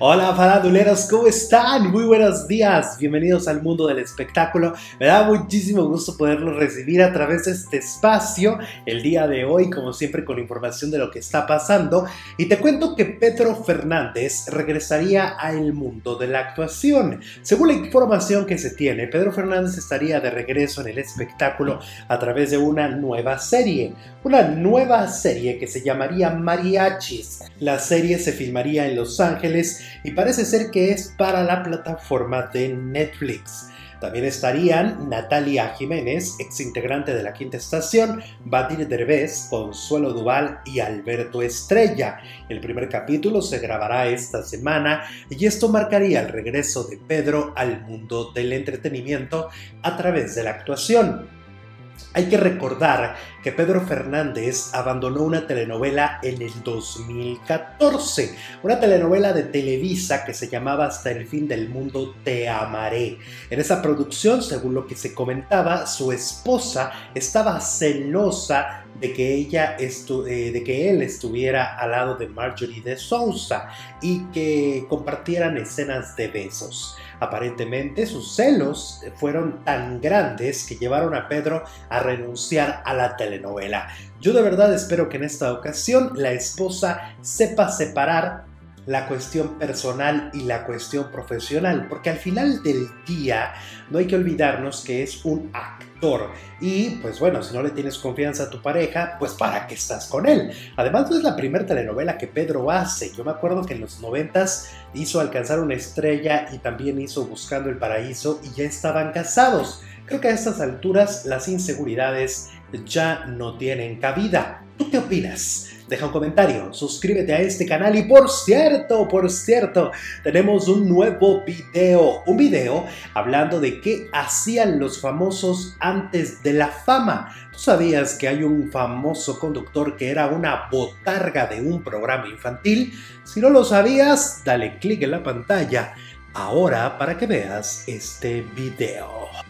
Hola faraduleros, ¿cómo están? Muy buenos días, bienvenidos al mundo del espectáculo. Me da muchísimo gusto poderlos recibir a través de este espacio el día de hoy, como siempre con información de lo que está pasando. Y te cuento que Pedro Fernández regresaría al mundo de la actuación. Según la información que se tiene, Pedro Fernández estaría de regreso en el espectáculo a través de una nueva serie que se llamaría Mariachis. La serie se filmaría en Los Ángeles y parece ser que es para la plataforma de Netflix. También estarían Natalia Jiménez, exintegrante de La Quinta Estación, Badir Derbez, Consuelo Duval y Alberto Estrella. El primer capítulo se grabará esta semana y esto marcaría el regreso de Pedro al mundo del entretenimiento a través de la actuación. Hay que recordar que Pedro Fernández abandonó una telenovela en el 2014, una telenovela de Televisa que se llamaba Hasta el fin del mundo Te Amaré. En esa producción, según lo que se comentaba, su esposa estaba celosa de que él estuviera al lado de Marjorie de Sousa y que compartieran escenas de besos. Aparentemente sus celos fueron tan grandes que llevaron a Pedro a renunciar a la telenovela. Yo de verdad espero que en esta ocasión la esposa sepa separar la cuestión personal y la cuestión profesional, porque al final del día no hay que olvidarnos que es un actor y pues bueno, si no le tienes confianza a tu pareja, pues para qué estás con él. Además no es la primera telenovela que Pedro hace. Yo me acuerdo que en los 90s hizo Alcanzar una estrella y también hizo Buscando el paraíso y ya estaban casados. Creo que a estas alturas las inseguridades ya no tienen cabida. ¿Tú qué opinas? Deja un comentario, suscríbete a este canal y por cierto, tenemos un nuevo video. Un video hablando de qué hacían los famosos antes de la fama. ¿Tú sabías que hay un famoso conductor que era una botarga de un programa infantil? Si no lo sabías, dale clic en la pantalla ahora para que veas este video.